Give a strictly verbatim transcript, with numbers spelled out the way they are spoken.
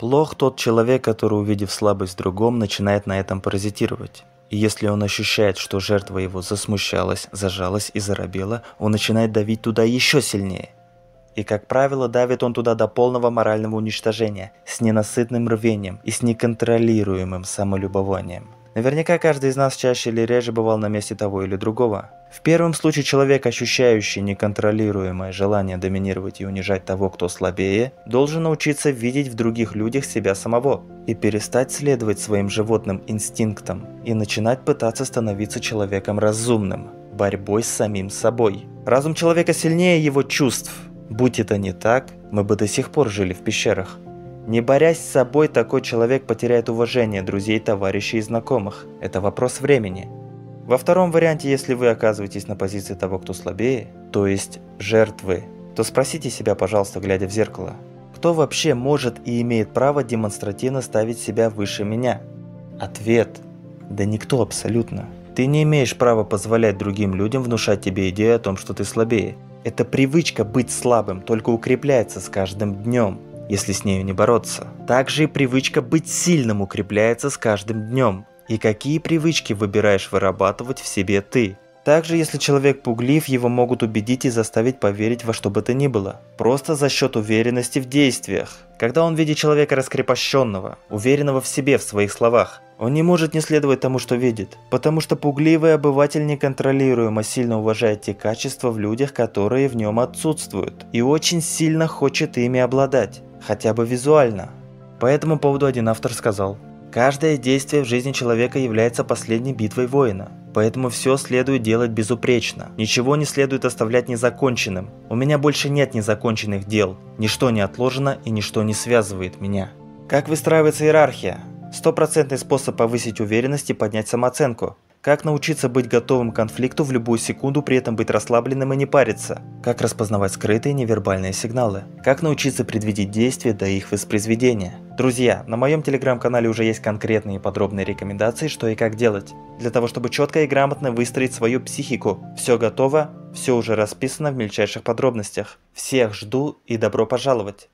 Плох тот человек, который, увидев слабость в другом, начинает на этом паразитировать. И если он ощущает, что жертва его засмущалась, зажалась и заробела, он начинает давить туда еще сильнее. И, как правило, давит он туда до полного морального уничтожения, с ненасытным рвением и с неконтролируемым самолюбованием. Наверняка каждый из нас чаще или реже бывал на месте того или другого. В первом случае человек, ощущающий неконтролируемое желание доминировать и унижать того, кто слабее, должен научиться видеть в других людях себя самого и перестать следовать своим животным инстинктам и начинать пытаться становиться человеком разумным, борьбой с самим собой. Разум человека сильнее его чувств. Будь это не так, мы бы до сих пор жили в пещерах. Не борясь с собой, такой человек потеряет уважение друзей, товарищей и знакомых. Это вопрос времени. Во втором варианте, если вы оказываетесь на позиции того, кто слабее, то есть жертвы, то спросите себя, пожалуйста, глядя в зеркало, кто вообще может и имеет право демонстративно ставить себя выше меня? Ответ – да никто абсолютно. Ты не имеешь права позволять другим людям внушать тебе идею о том, что ты слабее. Эта привычка быть слабым только укрепляется с каждым днем, если с нею не бороться. Также и привычка быть сильным укрепляется с каждым днем. И какие привычки выбираешь вырабатывать в себе ты. Также, если человек пуглив, его могут убедить и заставить поверить во что бы то ни было. Просто за счет уверенности в действиях. Когда он видит человека раскрепощенного, уверенного в себе, в своих словах, он не может не следовать тому, что видит. Потому что пугливый обыватель неконтролируемо сильно уважает те качества в людях, которые в нем отсутствуют. И очень сильно хочет ими обладать. Хотя бы визуально. По этому поводу один автор сказал: «Каждое действие в жизни человека является последней битвой воина. Поэтому все следует делать безупречно. Ничего не следует оставлять незаконченным. У меня больше нет незаконченных дел. Ничто не отложено и ничто не связывает меня». Как выстраивается иерархия? Стопроцентный способ повысить уверенность и поднять самооценку. Как научиться быть готовым к конфликту в любую секунду, при этом быть расслабленным и не париться. Как распознавать скрытые невербальные сигналы. Как научиться предвидеть действия до их воспроизведения. Друзья, на моем телеграм-канале уже есть конкретные и подробные рекомендации, что и как делать, для того чтобы четко и грамотно выстроить свою психику. Все готово, все уже расписано в мельчайших подробностях. Всех жду и добро пожаловать!